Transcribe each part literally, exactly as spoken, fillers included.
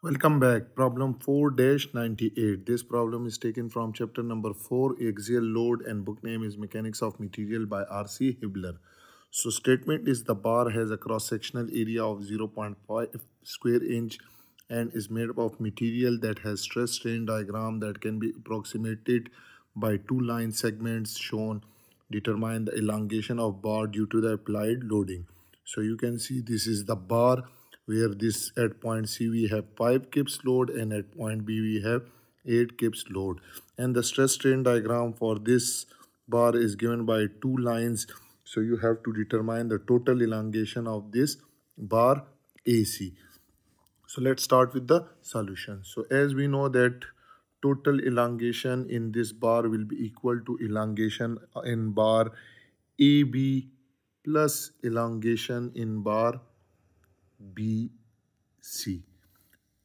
Welcome back. Problem four dash ninety-eight. This problem is taken from chapter number four, axial load, and book name is Mechanics of Material by R C Hibbeler. So statement is the bar has a cross-sectional area of zero point five square inch and is made up of material that has stress strain diagram that can be approximated by two line segments shown. Determine the elongation of bar due to the applied loading. So you can see this is the bar, where this at point C we have five kips load and at point B we have eight kips load. And the stress strain diagram for this bar is given by two lines. So you have to determine the total elongation of this bar A C. So let's start with the solution. So as we know that total elongation in this bar will be equal to elongation in bar A B plus elongation in bar B C.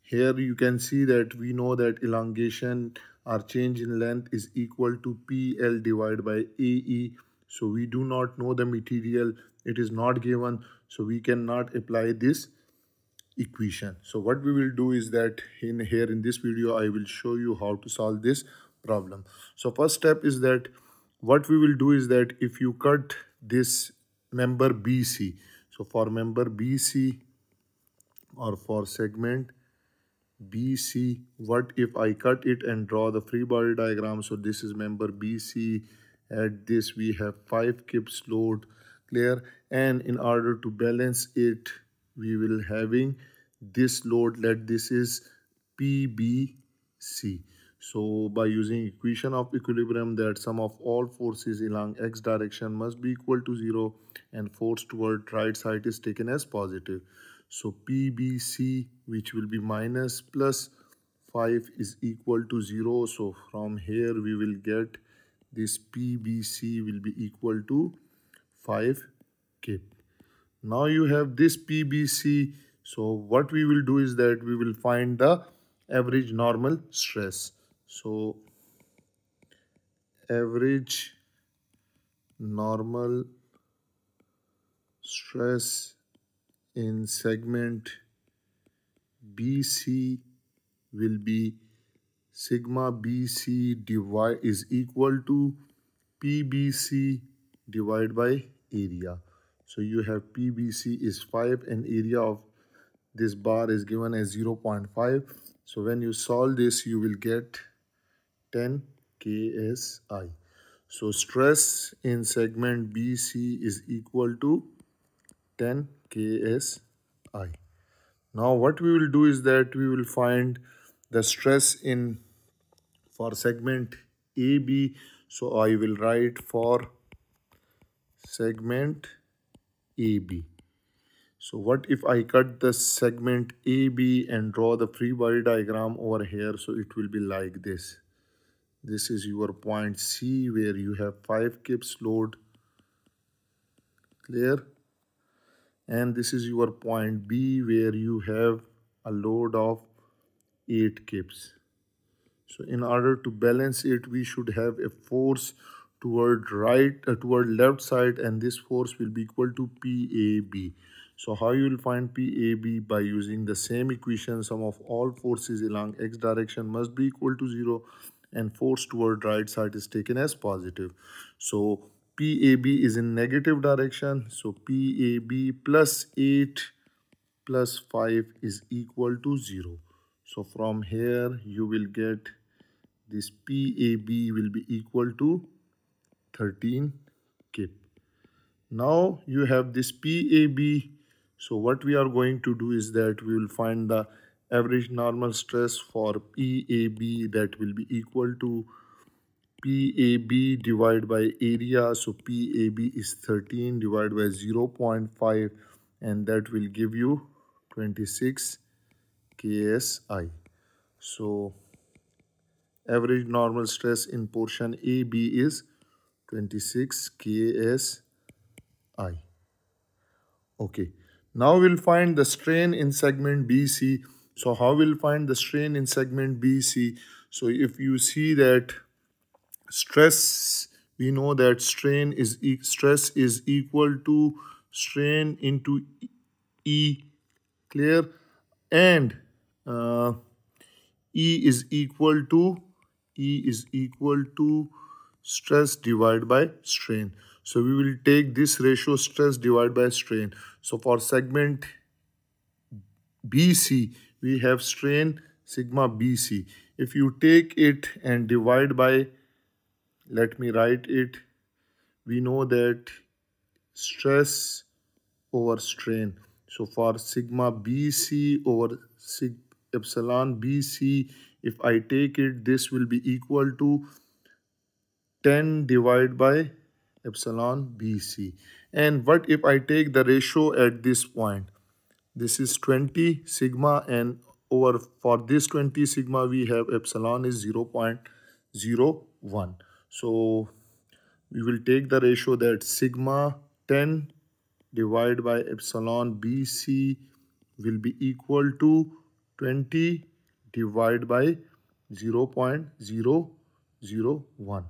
Here you can see that we know that elongation or change in length is equal to P L divided by A E. So we do not know the material, it is not given, so we cannot apply this equation. So what we will do is that in here in this video I will show you how to solve this problem. So first step is that what we will do is that if you cut this member B C, so for member B C or for segment B C, what if I cut it and draw the free body diagram? So this is member B C. At this we have five kips load, clear, and in order to balance it we will having this load, let this is P B C. So by using equation of equilibrium that sum of all forces along x direction must be equal to zero and force toward right side is taken as positive. So P B C, which will be minus plus five, is equal to zero. So from here we will get this P B C will be equal to five kip. Now you have this P B C. So what we will do is that we will find the average normal stress. So average normal stress in segment B C will be sigma B C divide is equal to P B C divided by area. So you have P B C is five and area of this bar is given as zero point five. So when you solve this you will get ten K S I. So stress in segment B C is equal to ten K S I. Now what we will do is that we will find the stress in for segment A B. So I will write for segment A B. So what if I cut the segment A B and draw the free body diagram over here? So it will be like this. This is your point C where you have five kips load, clear? And this is your point B where you have a load of eight kips. So in order to balance it, we should have a force toward right, uh, toward left side, and this force will be equal to P A B. So how you will find P A B? By using the same equation, sum of all forces along x direction must be equal to zero and force toward right side is taken as positive. So P A B is in negative direction, so P A B plus eight plus five is equal to zero. So from here you will get this P A B will be equal to thirteen kip. Now you have this P A B, so what we are going to do is that we will find the average normal stress for P A B, that will be equal to P A B divided by area. So P A B is thirteen divided by zero point five, and that will give you twenty-six K S I. So average normal stress in portion A B is twenty-six K S I. Okay, now we'll find the strain in segment B C. So how we'll find the strain in segment B C? So if you see that stress, we know that strain is e stress is equal to strain into E, clear, and uh, E is equal to E is equal to stress divided by strain. So we will take this ratio, stress divided by strain. So for segment B C, we have strain sigma B C. If you take it and divide by, let me write it, we know that stress over strain. So for sigma B C over sig epsilon B C, if I take it, this will be equal to ten divided by epsilon B C. And what if I take the ratio at this point? This is twenty sigma, and over for this twenty sigma we have epsilon is zero point zero one. So we will take the ratio that sigma ten divided by epsilon B C will be equal to twenty divided by zero point zero zero one.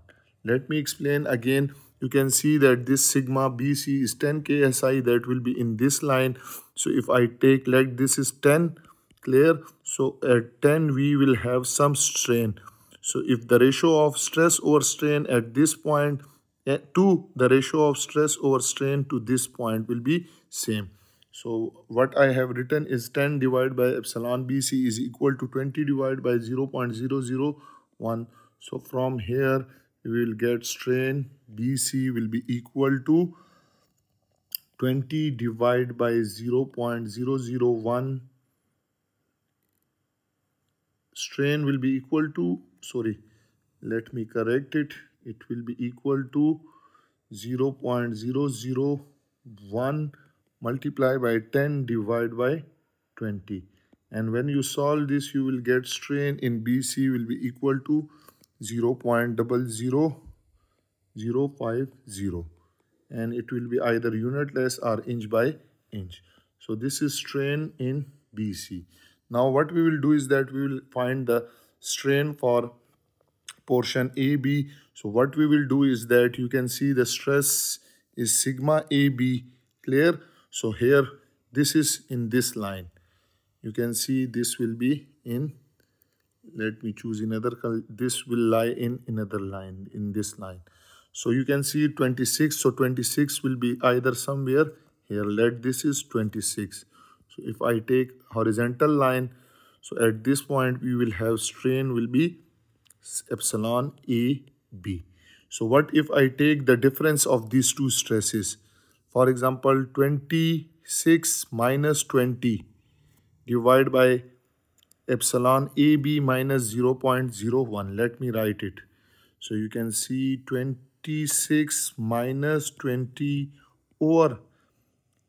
Let me explain again. You can see that this sigma B C is ten K S I, that will be in this line. So if I take, like, this is ten, clear? So at ten we will have some strain. So if the ratio of stress over strain at this point to the ratio of stress over strain to this point will be same. So what I have written is ten divided by epsilon B C is equal to twenty divided by zero point zero zero one. So from here we will get strain B C will be equal to twenty divided by zero point zero zero one. Strain will be equal to, sorry, let me correct it. It will be equal to zero point zero zero one multiplied by ten divided by twenty. And when you solve this, you will get strain in B C will be equal to zero point zero zero zero five zero, and it will be either unitless or inch by inch. So this is strain in B C. Now what we will do is that we will find the strain for portion A B. So what we will do is that you can see the stress is sigma A B, clear? So here this is in this line. You can see this will be in, let me choose another color, this will lie in another line, in this line. So you can see twenty-six, so twenty-six will be either somewhere here, let this is twenty-six. So if I take horizontal line, so at this point we will have strain will be epsilon A B. So what if I take the difference of these two stresses? For example, twenty-six minus twenty divided by epsilon A B minus zero point zero one. Let me write it. So you can see twenty-six minus twenty over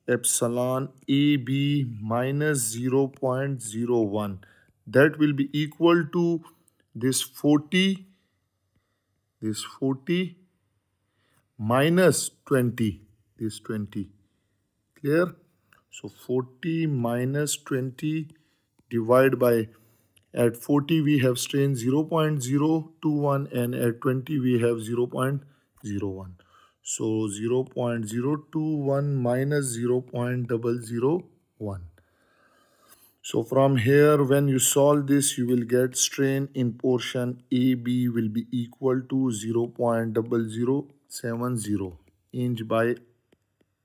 epsilon A B minus zero point zero one. That will be equal to this forty, this forty minus twenty, this twenty, clear? So forty minus twenty divided by, at forty we have strain zero point zero two one and at twenty we have zero point zero one. So zero point zero two one minus zero point zero zero one. So from here when you solve this you will get strain in portion A B will be equal to zero point zero zero seven zero inch by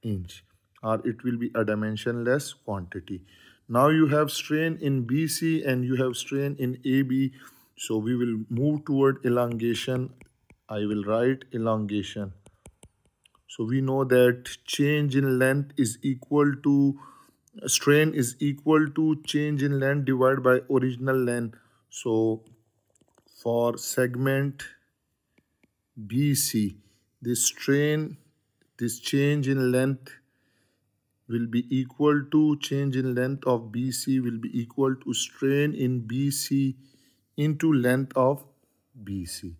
inch, or it will be a dimensionless quantity. Now you have strain in B C and you have strain in A B. So we will move toward elongation. I will write elongation. So we know that change in length is equal to strain is equal to change in length divided by original length. So for segment B C, this strain, this change in length will be equal to change in length of B C will be equal to strain in B C into length of B C.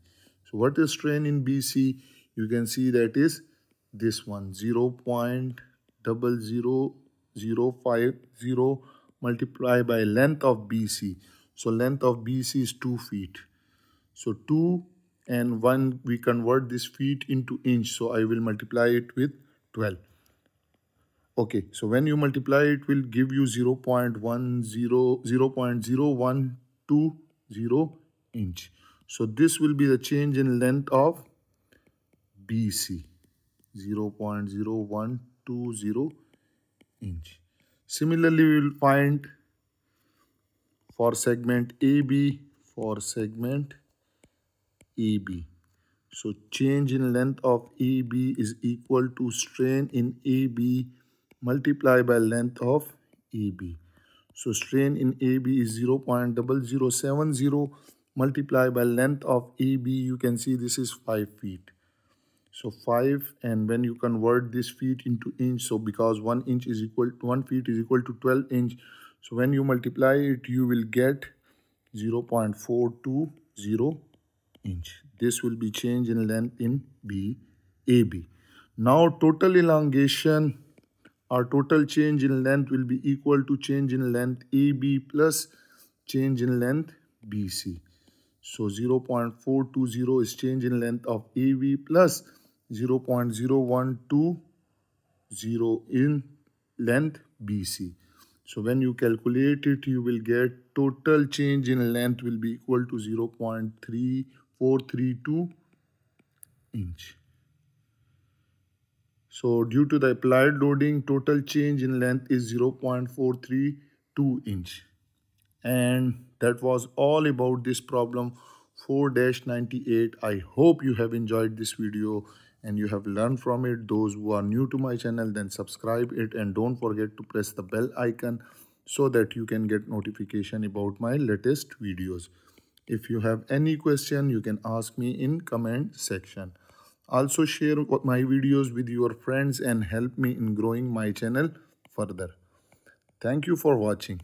So what is strain in B C? You can see that is this one, zero point zero zero zero point zero five zero multiplied by length of B C. So length of B C is two feet. So two and one, we convert this feet into inch. So I will multiply it with twelve. Okay, so when you multiply, it will give you zero point one zero, zero point zero one two zero inch. So this will be the change in length of B C, zero point zero one two zero inch. Similarly, we will find for segment A B, for segment A B. So change in length of A B is equal to strain in A B multiplied by length of A B. So strain in A B is zero point zero zero seven zero multiplied by length of A B. You can see this is five feet. So five, and when you convert this feet into inch, so because one inch is equal to one feet is equal to twelve inch. So when you multiply it, you will get zero point four two zero inch. This will be change in length in B, A B. Now total elongation or total change in length will be equal to change in length A B plus change in length B C. So zero point four two zero is change in length of A B plus zero point zero one two zero in length B C. So when you calculate it, you will get total change in length will be equal to zero point three four three two inch. So due to the applied loading, total change in length is zero point four three two inch. And that was all about this problem four dash ninety-eight. I hope you have enjoyed this video and you have learned from it. Those who are new to my channel, then subscribe it and don't forget to press the bell icon so that you can get notification about my latest videos. If you have any question, you can ask me in comment section. Also share my videos with your friends and help me in growing my channel further. Thank you for watching.